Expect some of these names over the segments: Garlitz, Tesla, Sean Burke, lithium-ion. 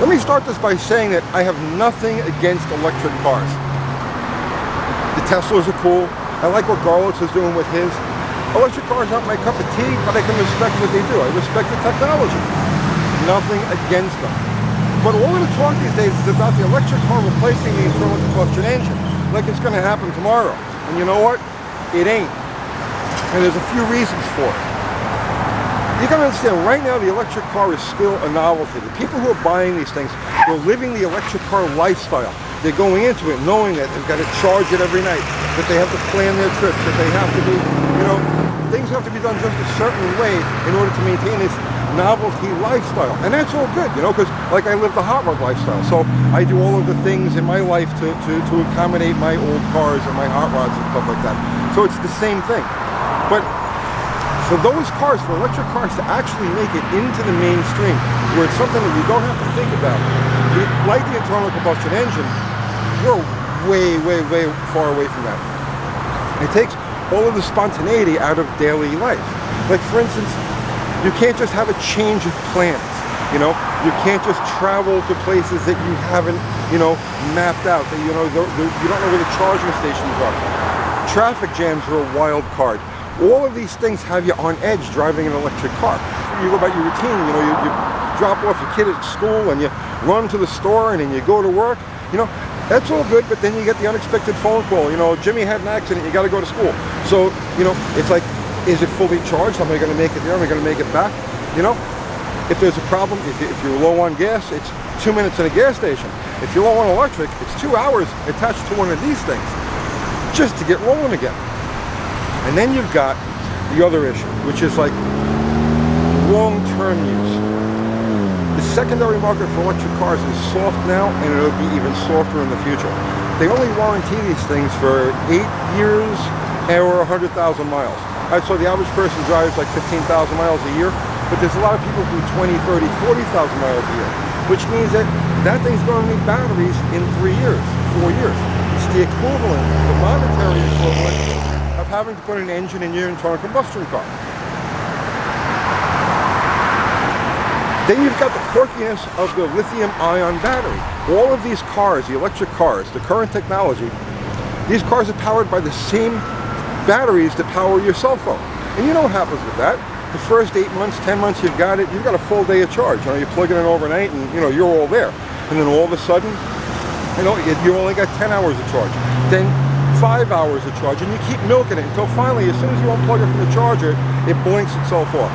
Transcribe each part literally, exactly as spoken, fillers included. Let me start this by saying that I have nothing against electric cars. The Teslas are cool. I like what Garlitz is doing with his. Electric cars aren't my cup of tea, but I can respect what they do. I respect the technology. Nothing against them. But all we're going to talk these days is about the electric car replacing the internal combustion engine, like it's going to happen tomorrow. And you know what? It ain't. And there's a few reasons for it. You got to understand, right now the electric car is still a novelty. The people who are buying these things, they're living the electric car lifestyle. They're going into it knowing that they've got to charge it every night, that they have to plan their trips, that they have to be, you know, things have to be done just a certain way in order to maintain this novelty lifestyle. And that's all good, you know, because like I live the hot rod lifestyle. So I do all of the things in my life to, to, to accommodate my old cars and my hot rods and stuff like that. So it's the same thing. But for those cars, for electric cars to actually make it into the mainstream, where it's something that you don't have to think about, like the internal combustion engine, we're way, way, way far away from that. It takes all of the spontaneity out of daily life. Like, for instance, you can't just have a change of plans, you know? You can't just travel to places that you haven't, you know, mapped out, that you know, they're, they're, you don't know where the charging stations are. Traffic jams are a wild card. All of these things have you on edge driving an electric car. You go about your routine, you know, you, you drop off your kid at school and you run to the store and then you go to work. You know, that's all good, but then you get the unexpected phone call. You know, Jimmy had an accident, you got to go to school. So, you know, it's like, is it fully charged? Am I going to make it there? Am I going to make it back? You know, if there's a problem, if, if you're low on gas, it's two minutes at a gas station. If you're low on electric, it's two hours attached to one of these things just to get rolling again. And then you've got the other issue, which is like long-term use. The secondary market for electric cars is soft now, and it'll be even softer in the future. They only warranty these things for eight years or one hundred thousand miles. All right, so the average person drives like fifteen thousand miles a year, but there's a lot of people who do twenty, thirty, forty thousand miles a year, which means that that thing's going to need batteries in three years, four years. It's the equivalent, the monetary equivalent, of having to put an engine in your internal combustion car. Then you've got the quirkiness of the lithium-ion battery. All of these cars, the electric cars, the current technology, these cars are powered by the same batteries that power your cell phone. And you know what happens with that. The first eight months, ten months you've got it, you've got a full day of charge. You know, you're plugging it overnight and you know, you're all there. And then all of a sudden, you know, you only got ten hours of charge. Then five hours of charge, and you keep milking it until finally, as soon as you unplug it from the charger, it blinks itself off.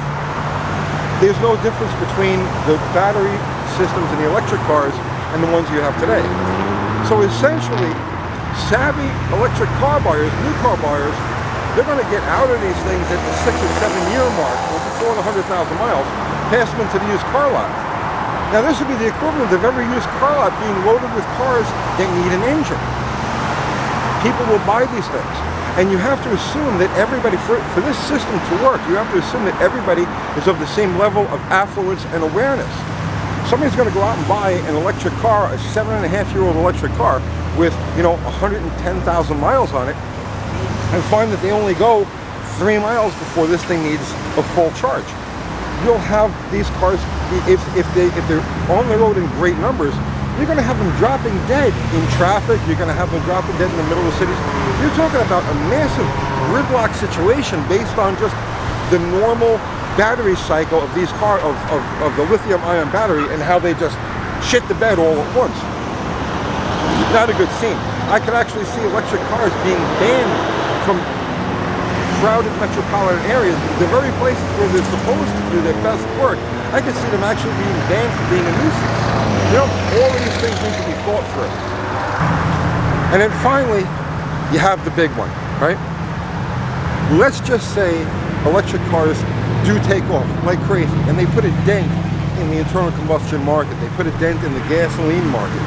There's no difference between the battery systems in the electric cars and the ones you have today. So essentially, savvy electric car buyers, new car buyers, they're going to get out of these things at the six or seven year mark, or before the one hundred thousand miles, pass them into the used car lot. Now this would be the equivalent of every used car lot being loaded with cars that need an engine. People will buy these things. And you have to assume that everybody, for, for this system to work, you have to assume that everybody is of the same level of affluence and awareness. Somebody's going to go out and buy an electric car, a seven and a half year old electric car with, you know, one hundred ten thousand miles on it, and find that they only go three miles before this thing needs a full charge. You'll have these cars, if, if, they, if they're on the road in great numbers, you're going to have them dropping dead in traffic. You're going to have them dropping dead in the middle of the cities. You're talking about a massive gridlock situation based on just the normal battery cycle of these car of, of, of the lithium-ion battery and how they just shit the bed all at once. Not a good scene. I could actually see electric cars being banned from crowded metropolitan areas, the very places where they're supposed to do their best work. I could see them actually being banned for being a nuisance. You know, all of these things need to be thought through. And then finally, you have the big one, right? Let's just say electric cars do take off like crazy, and they put a dent in the internal combustion market. They put a dent in the gasoline market.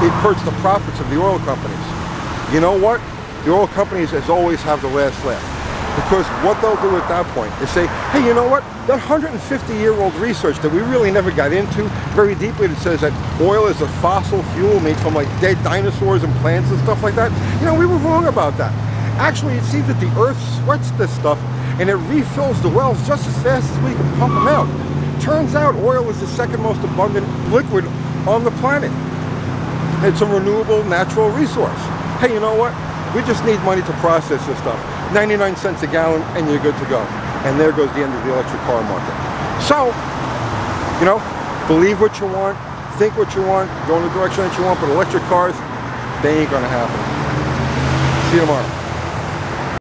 They purge the profits of the oil companies. You know what? The oil companies, as always, have the last laugh. Because what they'll do at that point is say, hey, you know what? That one hundred fifty year old research that we really never got into very deeply that says that oil is a fossil fuel made from like dead dinosaurs and plants and stuff like that. You know, we were wrong about that. Actually, it seems that the earth sweats this stuff and it refills the wells just as fast as we can pump them out. Turns out oil is the second most abundant liquid on the planet. It's a renewable natural resource. Hey, you know what? We just need money to process this stuff. ninety-nine cents a gallon and you're good to go. And there goes the end of the electric car market. So, you know, believe what you want, think what you want, go in the direction that you want, but electric cars, they ain't gonna happen. See you tomorrow.